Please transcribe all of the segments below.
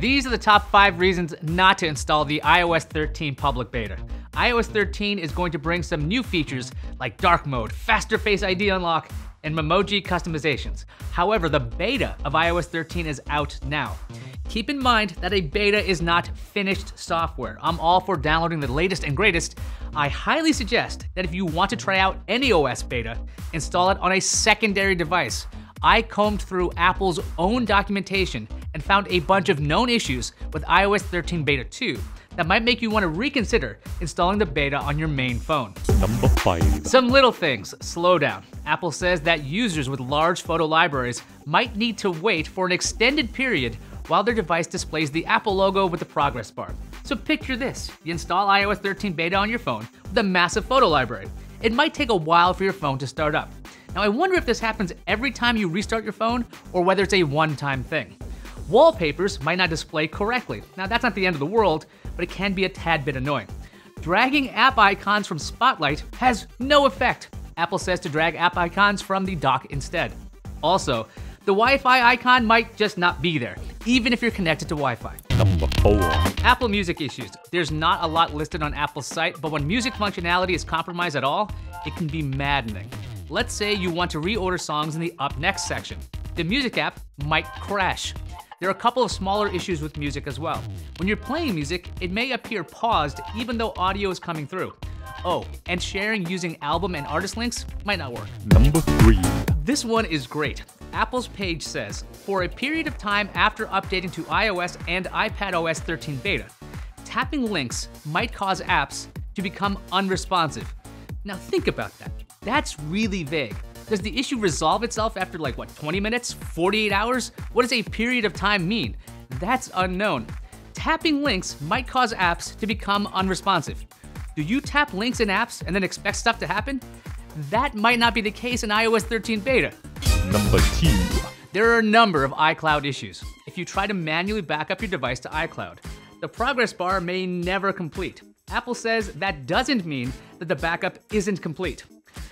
These are the top 5 reasons not to install the iOS 13 public beta. iOS 13 is going to bring some new features like dark mode, faster Face ID unlock, and Memoji customizations. However, the beta of iOS 13 is out now. Keep in mind that a beta is not finished software. I'm all for downloading the latest and greatest. I highly suggest that if you want to try out any OS beta, install it on a secondary device. I combed through Apple's own documentation and found a bunch of known issues with iOS 13 Beta 2 that might make you want to reconsider installing the beta on your main phone. Number 5. Some little things slow down. Apple says that users with large photo libraries might need to wait for an extended period while their device displays the Apple logo with the progress bar. So picture this, you install iOS 13 beta on your phone with a massive photo library. It might take a while for your phone to start up. Now I wonder if this happens every time you restart your phone or whether it's a one-time thing. Wallpapers might not display correctly. Now that's not the end of the world, but it can be a tad bit annoying. Dragging app icons from Spotlight has no effect. Apple says to drag app icons from the dock instead. Also, the Wi-Fi icon might just not be there, even if you're connected to Wi-Fi. Number 4. Apple Music issues. There's not a lot listed on Apple's site, but when music functionality is compromised at all, it can be maddening. Let's say you want to reorder songs in the Up Next section. The music app might crash. There are a couple of smaller issues with music as well. When you're playing music, it may appear paused even though audio is coming through. Oh, and sharing using album and artist links might not work. Number 3. This one is great. Apple's page says, for a period of time after updating to iOS and iPadOS 13 beta, tapping links might cause apps to become unresponsive. Now think about that. That's really vague. Does the issue resolve itself after 20 minutes, 48 hours? What does a period of time mean? That's unknown. Tapping links might cause apps to become unresponsive. Do you tap links in apps and then expect stuff to happen? That might not be the case in iOS 13 beta. Number 2. There are a number of iCloud issues. If you try to manually back up your device to iCloud, the progress bar may never complete. Apple says that doesn't mean that the backup isn't complete.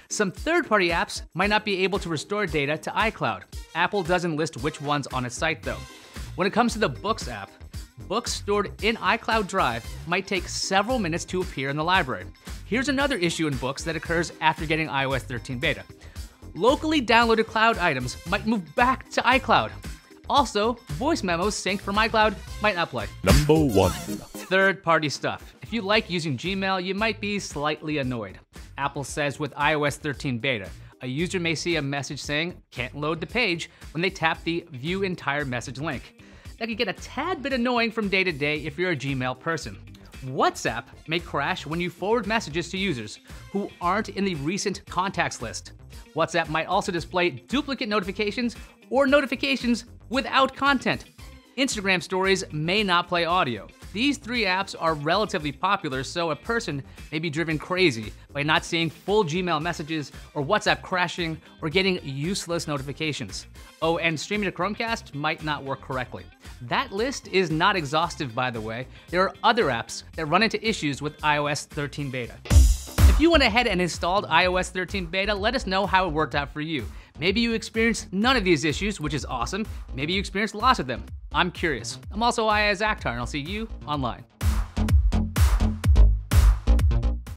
Some third-party apps might not be able to restore data to iCloud. Apple doesn't list which ones on its site though. When it comes to the Books app, books stored in iCloud Drive might take several minutes to appear in the library. Here's another issue in Books that occurs after getting iOS 13 beta. Locally downloaded cloud items might move back to iCloud. Also, voice memos synced from iCloud might not play. Number 1. Third-party stuff. If you like using Gmail, you might be slightly annoyed. Apple says with iOS 13 beta, a user may see a message saying, can't load the page, when they tap the View Entire Message link. That could get a tad bit annoying from day to day if you're a Gmail person. WhatsApp may crash when you forward messages to users who aren't in the recent contacts list. WhatsApp might also display duplicate notifications or notifications without content. Instagram stories may not play audio. These three apps are relatively popular, so a person may be driven crazy by not seeing full Gmail messages or WhatsApp crashing or getting useless notifications. Oh, and streaming to Chromecast might not work correctly. That list is not exhaustive, by the way. There are other apps that run into issues with iOS 13 beta. If you went ahead and installed iOS 13 beta, let us know how it worked out for you. Maybe you experienced none of these issues, which is awesome. Maybe you experienced lots of them. I'm curious. I'm also Ayaz Akhtar, and I'll see you online.